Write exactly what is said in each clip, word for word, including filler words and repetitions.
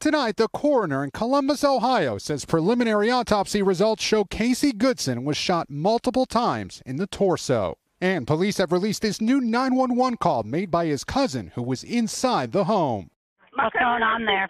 Tonight, the coroner in Columbus, Ohio, says preliminary autopsy results show Casey Goodson was shot multiple times in the torso. And police have released this new nine one one call made by his cousin who was inside the home. What's going on there?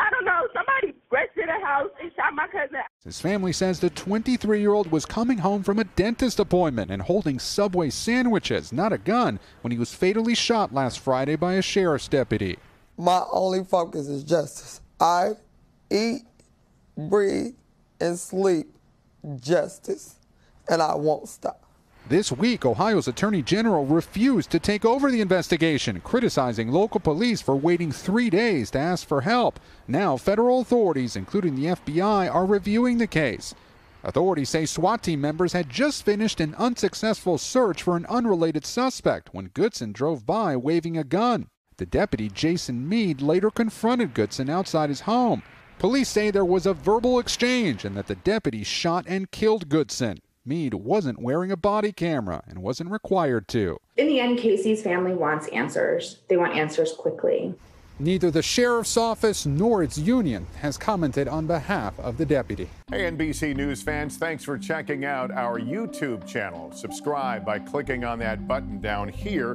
I don't know. Somebody rushed to the house and shot my cousin. His family says the twenty-three-year-old was coming home from a dentist appointment and holding Subway sandwiches, not a gun, when he was fatally shot last Friday by a sheriff's deputy. My only focus is justice. I eat, breathe, and sleep justice, and I won't stop. This week, Ohio's Attorney General refused to take over the investigation, criticizing local police for waiting three days to ask for help. Now, federal authorities, including the F B I, are reviewing the case. Authorities say SWAT team members had just finished an unsuccessful search for an unrelated suspect when Goodson drove by waving a gun. The deputy, Jason Meade, later confronted Goodson outside his home. Police say there was a verbal exchange and that the deputy shot and killed Goodson. Meade wasn't wearing a body camera and wasn't required to. In the end, Casey's family wants answers. They want answers quickly. Neither the sheriff's office nor its union has commented on behalf of the deputy. Hey, N B C News fans, thanks for checking out our YouTube channel. Subscribe by clicking on that button down here,